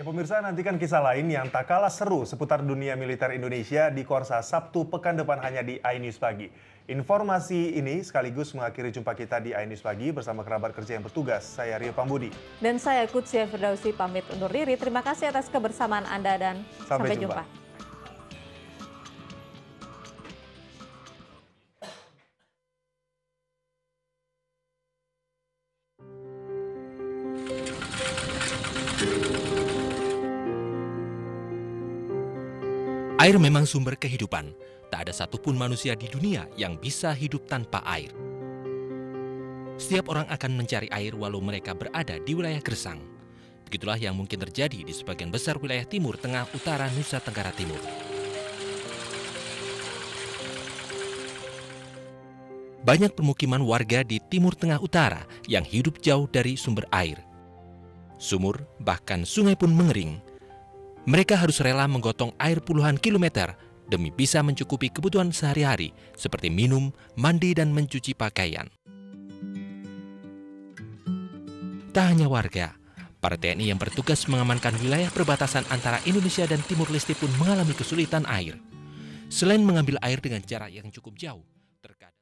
Ya pemirsa, nantikan kisah lain yang tak kalah seru seputar dunia militer Indonesia di Korsa Sabtu pekan depan hanya di INews Pagi. Informasi ini sekaligus mengakhiri jumpa kita di INews Pagi bersama kerabat kerja yang bertugas. Saya Rio Pambudi. Dan saya Kutsi Firdausi pamit undur diri. Terima kasih atas kebersamaan Anda dan sampai jumpa. Air memang sumber kehidupan. Tak ada satupun manusia di dunia yang bisa hidup tanpa air. Setiap orang akan mencari air walau mereka berada di wilayah gersang. Begitulah yang mungkin terjadi di sebagian besar wilayah Timur Tengah Utara Nusa Tenggara Timur. Banyak permukiman warga di Timur Tengah Utara yang hidup jauh dari sumber air. Sumur, bahkan sungai pun mengering. Mereka harus rela menggotong air puluhan kilometer demi bisa mencukupi kebutuhan sehari-hari seperti minum, mandi, dan mencuci pakaian. Tak hanya warga, para TNI yang bertugas mengamankan wilayah perbatasan antara Indonesia dan Timor Leste pun mengalami kesulitan air. Selain mengambil air dengan jarak yang cukup jauh, terkadang